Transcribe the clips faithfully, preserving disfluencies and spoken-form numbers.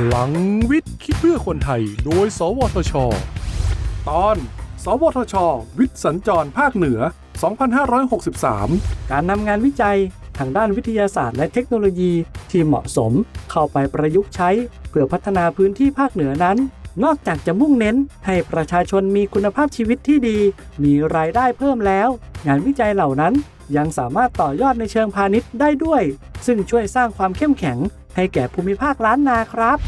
พลังวิทย์คิดเพื่อคนไทยโดยสวทช.ตอนสวทช.วิทย์สัญจรภาคเหนือสองพันห้าร้อยหกสิบสามการนำงานวิจัยทางด้านวิทยาศาสตร์และเทคโนโลยีที่เหมาะสมเข้าไปประยุกต์ใช้เพื่อพัฒนาพื้นที่ภาคเหนือนั้นนอกจากจะมุ่งเน้นให้ประชาชนมีคุณภาพชีวิตที่ดีมีรายได้เพิ่มแล้วงานวิจัยเหล่านั้นยังสามารถต่อยอดในเชิงพาณิชย์ได้ด้วยซึ่งช่วยสร้างความเข้มแข็งให้แก่ภูมิภาคล้านนาครับ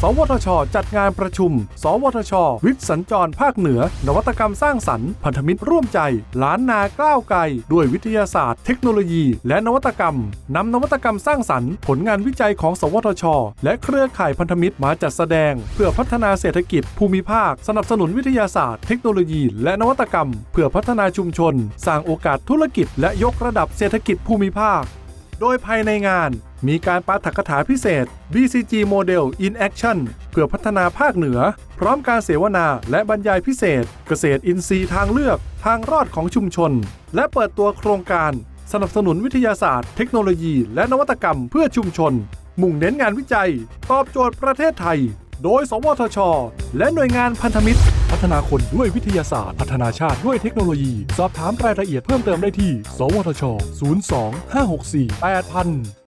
สวทช.จัดงานประชุมสวทช.วิทย์สัญจรภาคเหนือนวัตกรรมสร้างสรรค์พันธมิตรร่วมใจล้านนาก้าวไกลด้วยวิทยาศาสตร์เทคโนโลยีและนวัตกรรมนำนวัตกรรมสร้างสรรค์ผลงานวิจัยของสวทช.และเครือข่ายพันธมิตรมาจัดแสดงเพื่อพัฒนาเศรษฐกิจภูมิภาคสนับสนุนวิทยาศาสตร์เทคโนโลยีและนวัตกรรมเพื่อพัฒนาชุมชนสร้างโอกาสธุรกิจและยกระดับเศรษฐกิจภูมิภาคโดยภายในงานมีการปาฐกถาพิเศษ บี ซี จี Model in Action เพื่อพัฒนาภาคเหนือพร้อมการเสวนาและบรรยายพิเศษเกษตรอินทรีย์ทางเลือกทางรอดของชุมชนและเปิดตัวโครงการสนับสนุนวิทยาศาสตร์เทคโนโลยีและนวัตกรรมเพื่อชุมชนมุ่งเน้นงานวิจัยตอบโจทย์ประเทศไทยโดยสวทช.และหน่วยงานพันธมิตรพัฒนาคนด้วยวิทยาศาสตร์พัฒนาชาติด้วยเทคโนโลยีสอบถามรายละเอียดเพิ่มเติมได้ที่สวทช. ศูนย์ สอง ห้า หก สี่ แปด ศูนย์ ศูนย์ ศูนย์